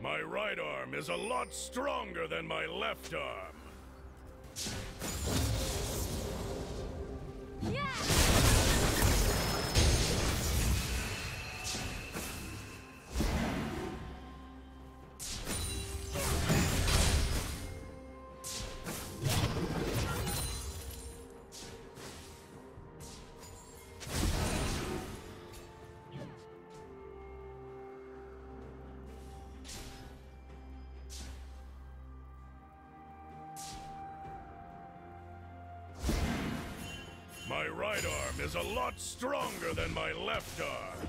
My right arm is a lot stronger than my left arm. My right arm is a lot stronger than my left arm.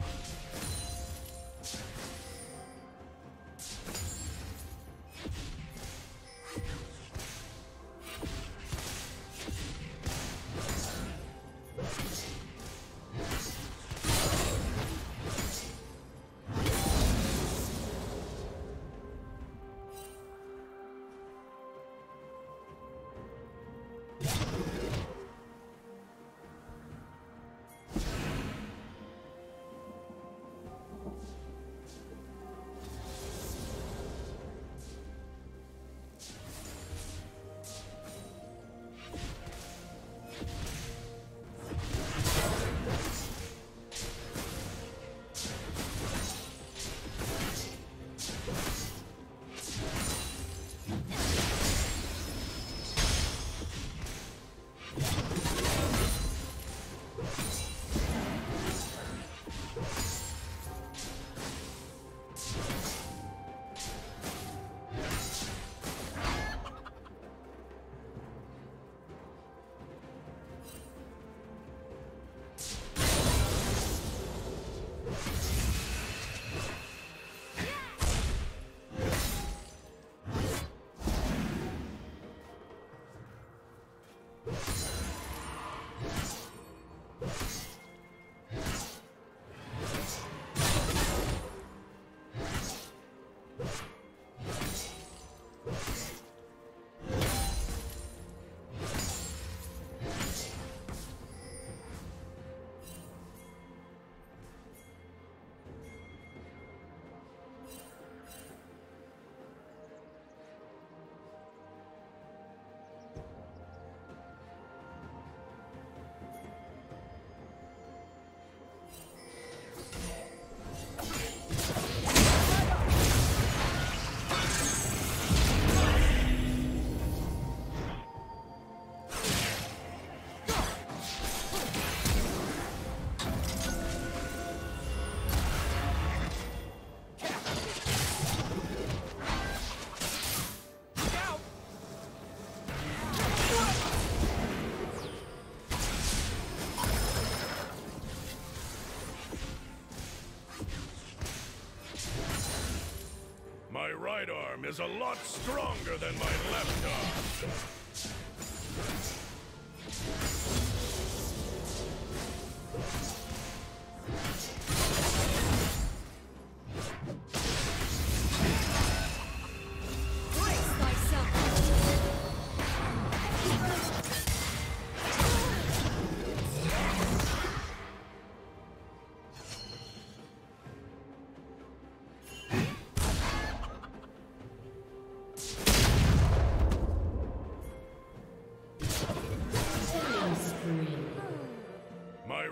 My right arm is a lot stronger than my left arm.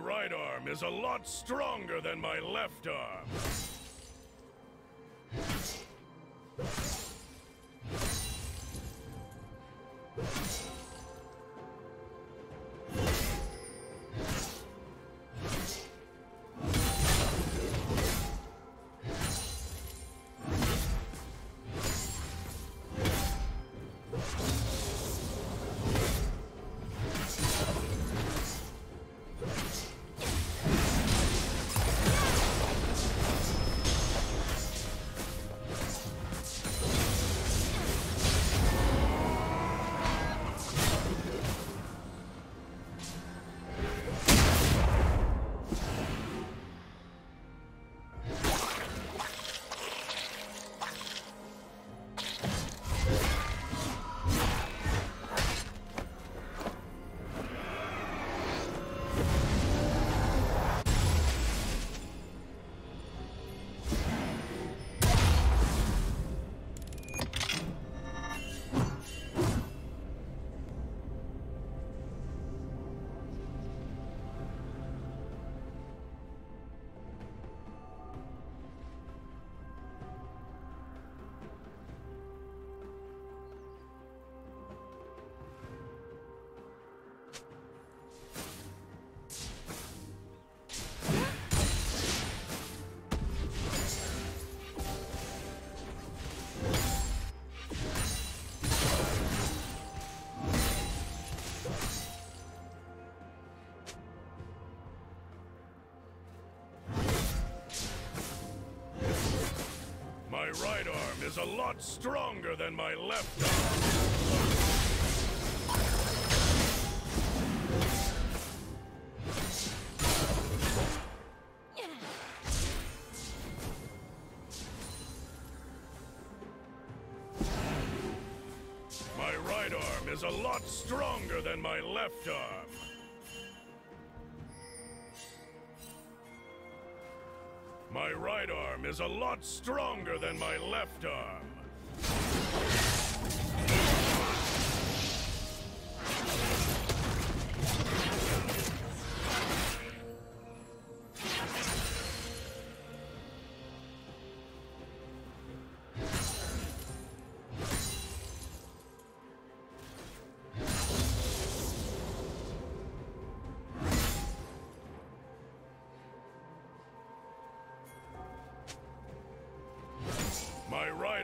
right arm is a lot stronger than my left arm. My right arm is a lot stronger than my left arm. My right arm is a lot stronger than my left arm. My right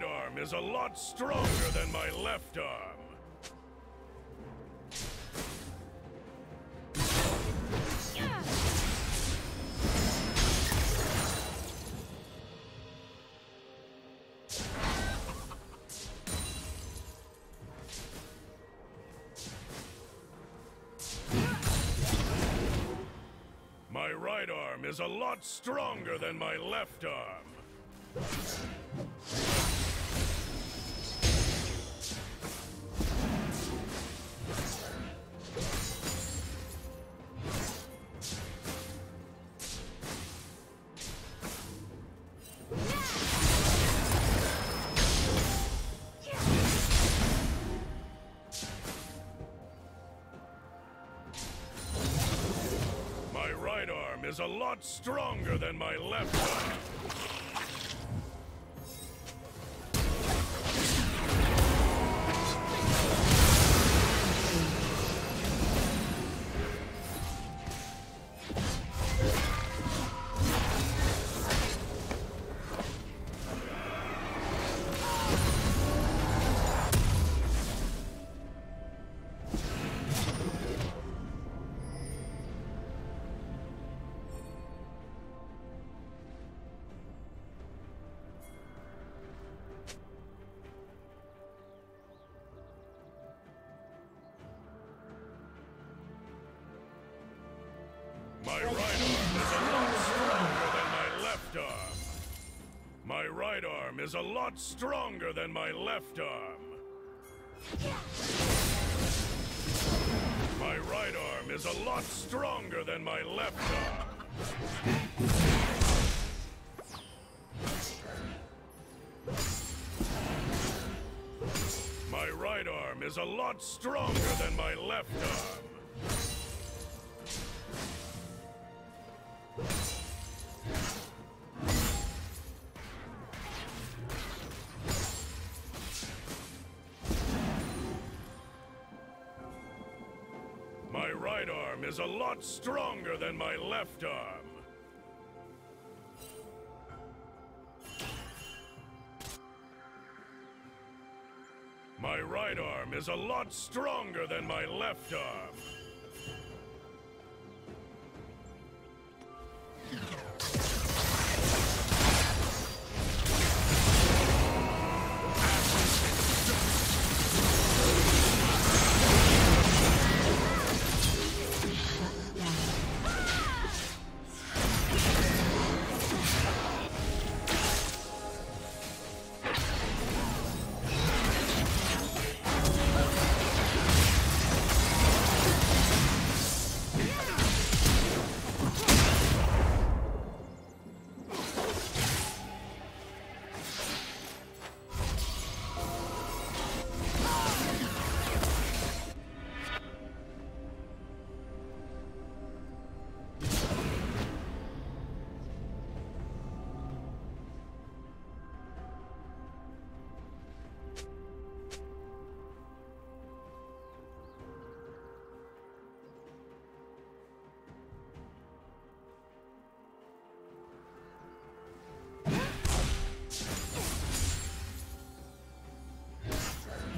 arm is a lot stronger than my left arm. My right arm is a lot stronger than my left arm. My right arm is a lot stronger than my left arm. Is a lot stronger than my left arm. My right arm is a lot stronger than my left arm. My right arm is a lot stronger than my left arm. My right arm is a lot stronger than my left arm. My right arm is a lot stronger than my left arm. right arm is a lot stronger than my left arm. My right arm is a lot stronger than my left arm.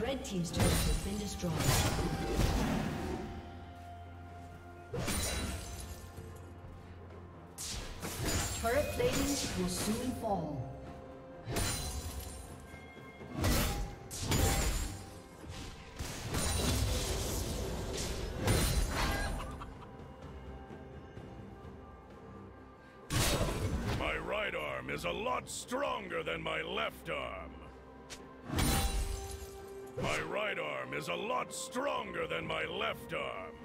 Red team's turret has been destroyed. Turret platings will soon fall. My right arm is a lot stronger than my left arm. My right arm is a lot stronger than my left arm.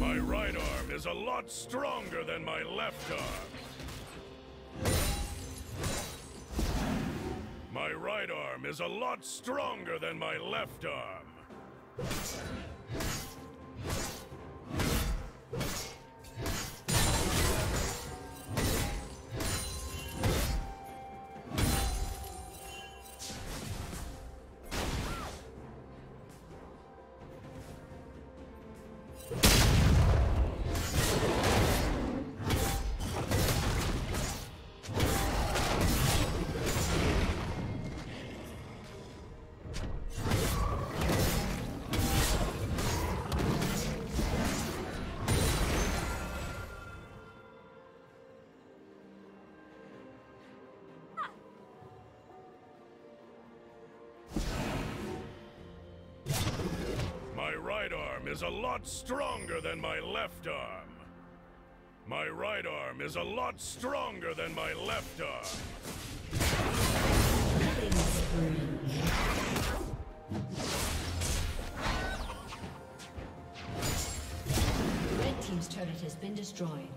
My right arm is a lot stronger than my left arm. My right arm is a lot stronger than my left arm. My right arm is a lot stronger than my left arm. My right arm is a lot stronger than my left arm. Red team's turret has been destroyed.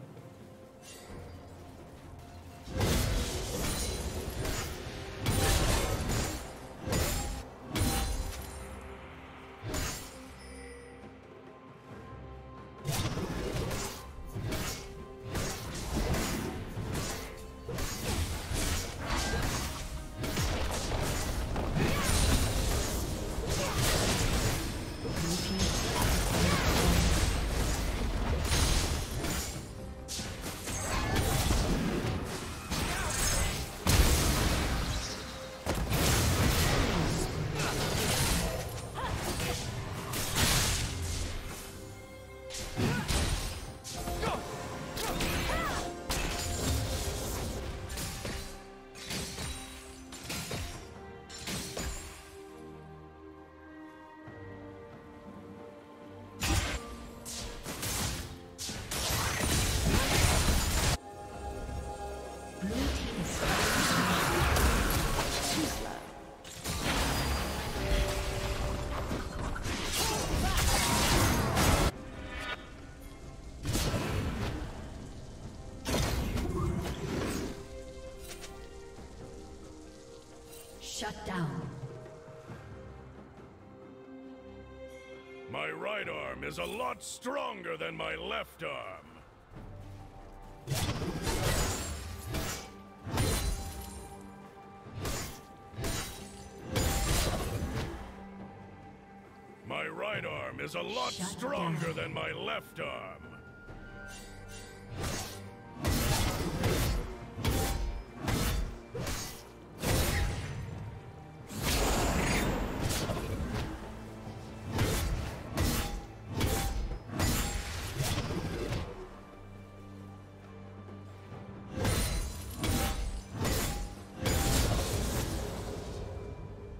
is a lot stronger than my left arm. My right arm is a lot stronger than my left arm.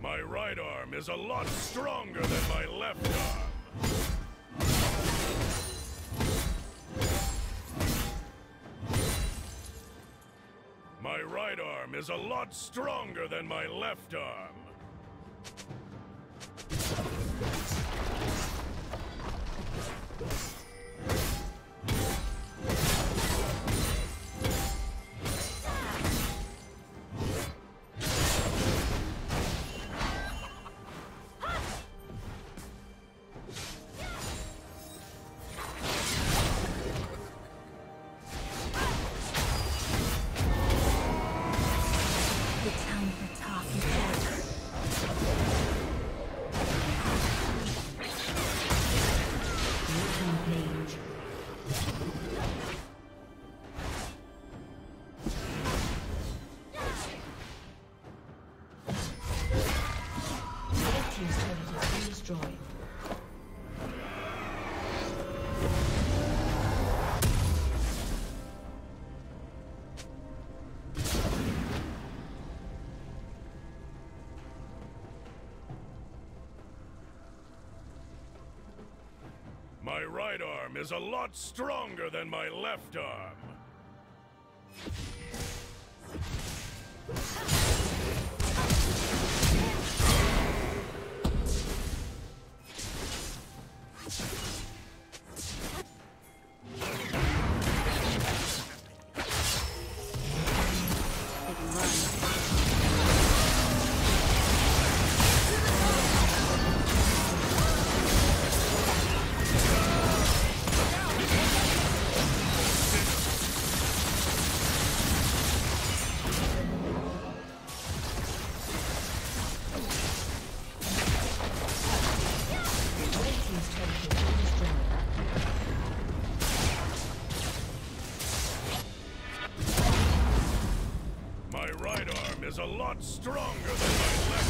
My right arm is a lot stronger than my left arm. My right arm is a lot stronger than my left arm. My right arm is a lot stronger than my left arm. Is a lot stronger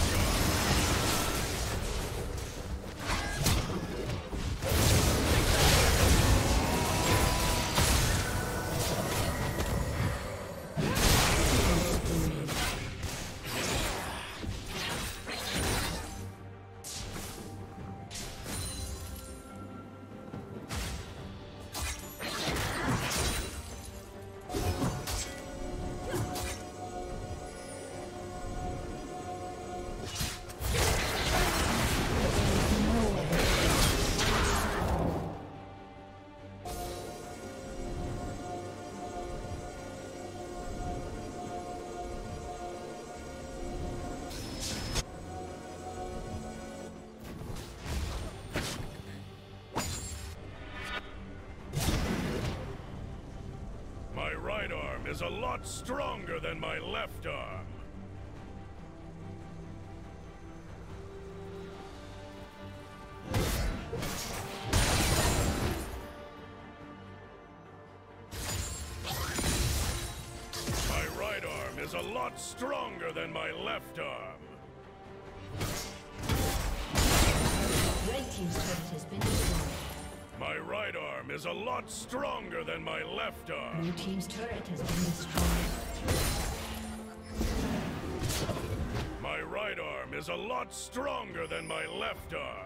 than my left arm. Is a lot stronger than my left arm. My right arm is a lot stronger than my left arm. Red team's turret has been destroyed. My right arm is a lot stronger than my left arm. Blue team's turret has been destroyed. My right arm is a lot stronger than my left arm.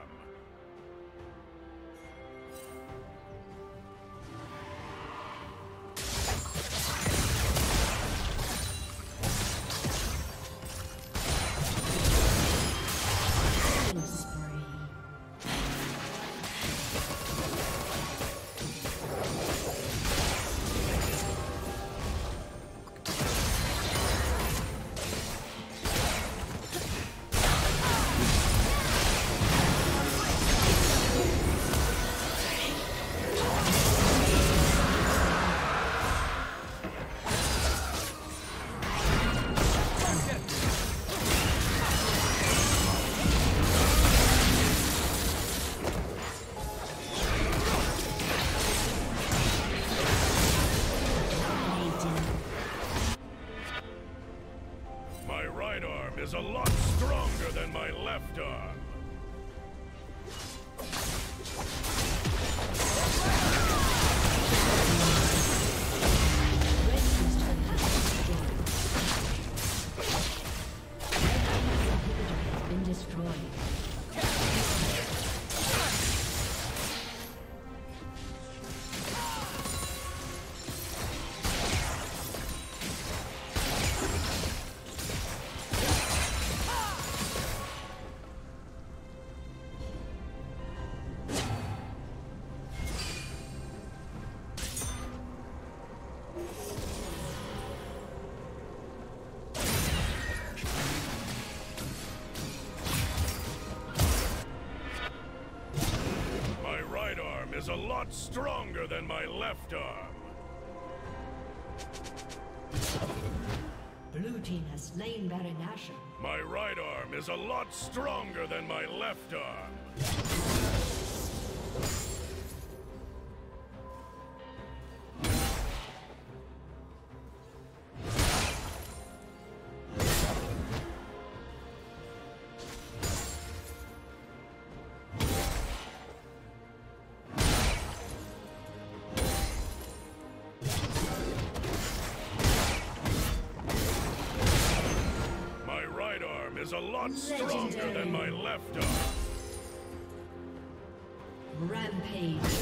Stronger than my left arm. Blue team has slain Baron Nashor. My right arm is a lot stronger than my left arm. Is a lot stronger than my left arm. Rampage.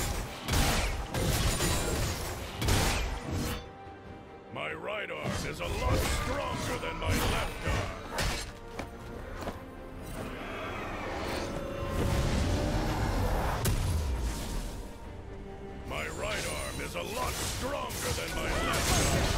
My right arm is a lot stronger than my left arm. My right arm is a lot stronger than my left arm.